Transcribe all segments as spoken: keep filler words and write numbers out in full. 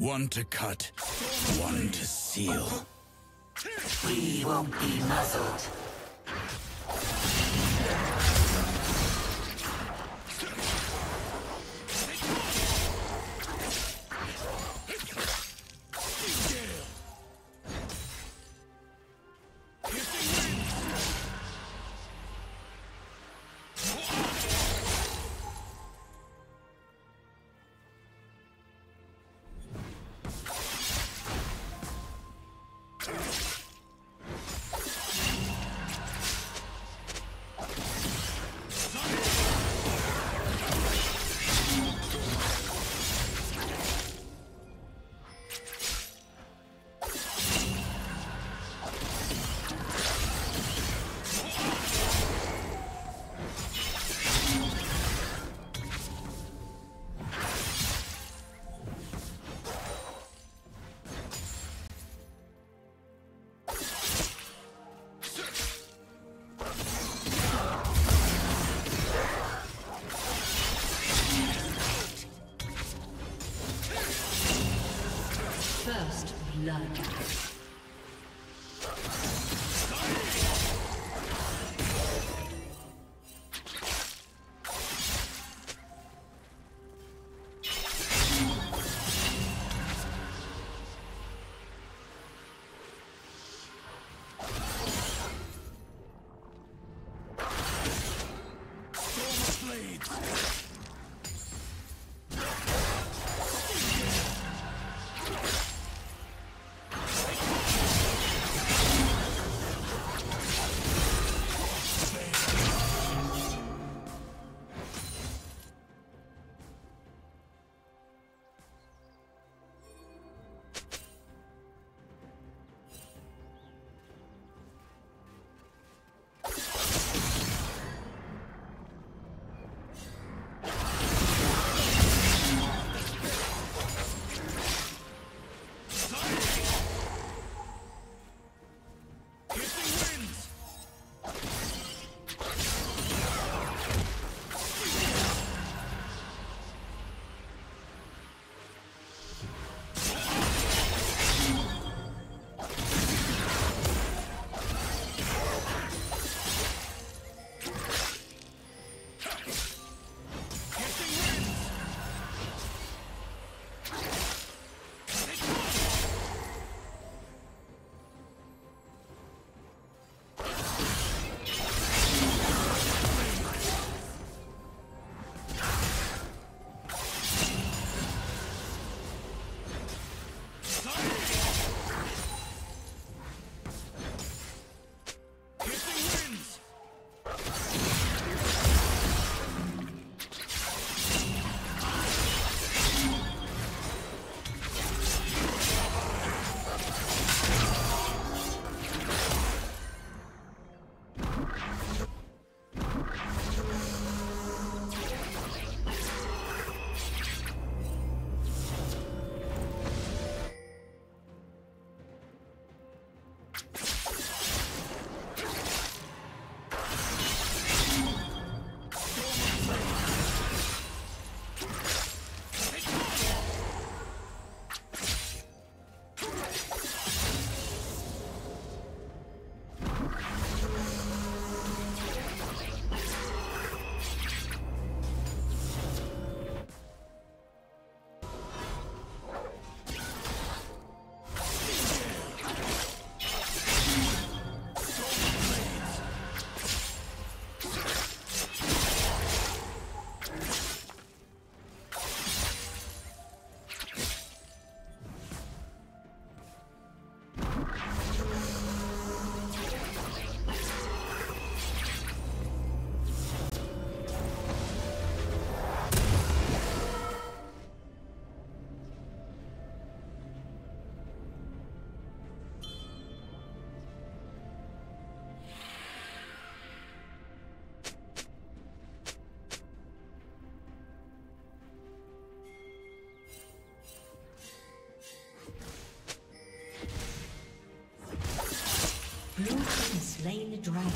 One to cut, one to seal. We won't be muzzled. First blood. Blue team slain the dragon.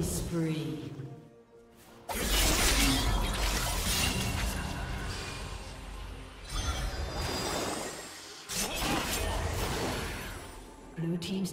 Killing spree. Blue team's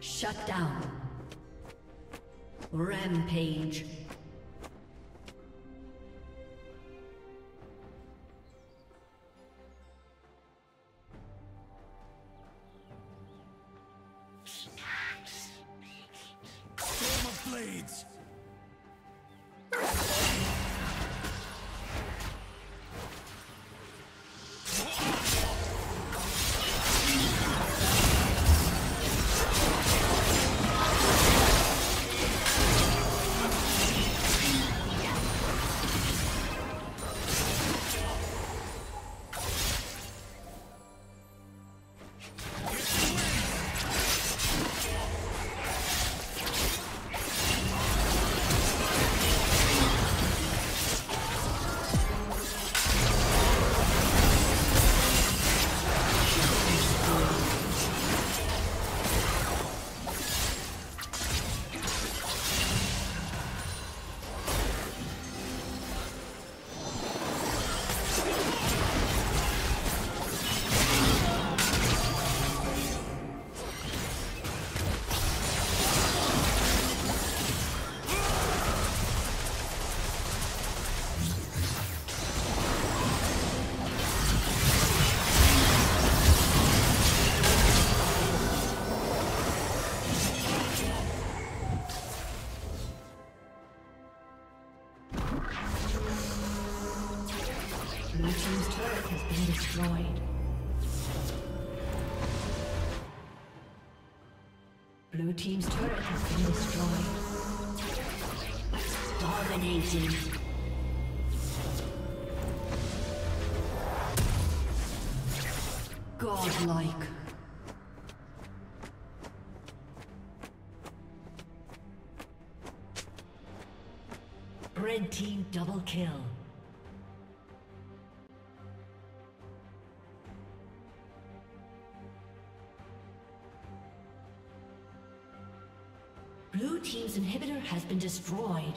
Shut down. Rampage. Blue team's turret has been destroyed. Dominating. Godlike. Red team double kill. Blue team's inhibitor has been destroyed.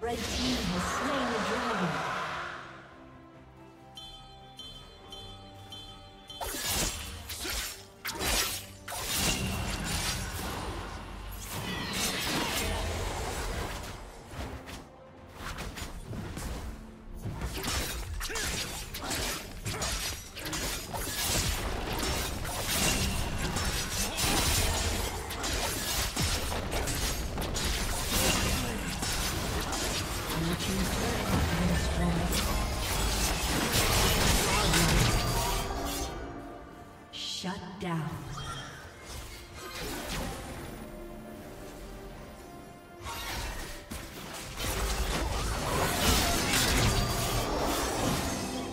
Red team has slain the dragon. Shut down.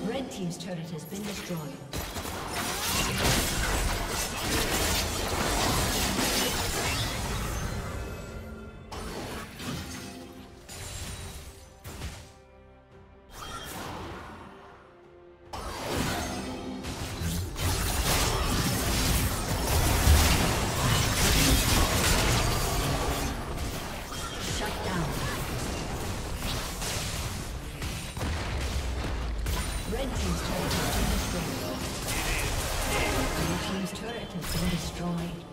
Red team's turret has been destroyed. turret has been destroyed.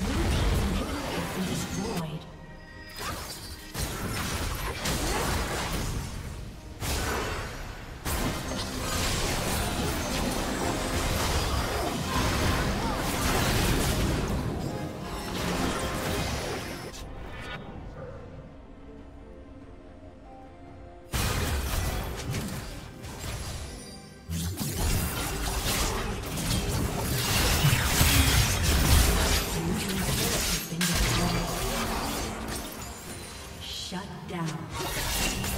Blue team's turret has been destroyed. Shut down.